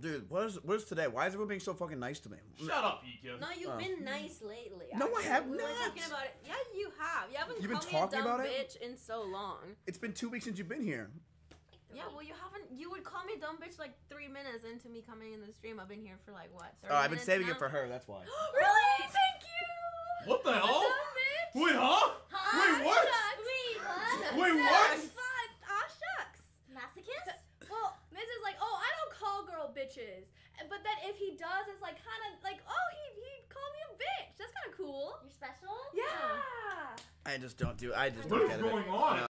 Dude, what is today? Why is everyone being so fucking nice to me? Shut up, Eko. No, you've been nice lately. Actually. No, I have not. We were talking about it. Yeah, you have. You haven't been talking about it. You've been talking about it in so long. It's been 2 weeks since you've been here. Yeah, well, you haven't. You would call me a dumb bitch like 3 minutes into me coming in the stream. I've been here for like what? 30 I've been saving it for her. That's why. Really? Thank you. What the hell? Dumb bitch. Wait, huh? Wait, what? Shucks. Wait, what? Wait, what? Ah, shucks. Masochist. Well, Miz is like, oh, I don't call girl bitches, but then if he does, it's like kind of like, oh, he called me a bitch. That's kind of cool. You're special. Yeah. I just don't get it. What is going on?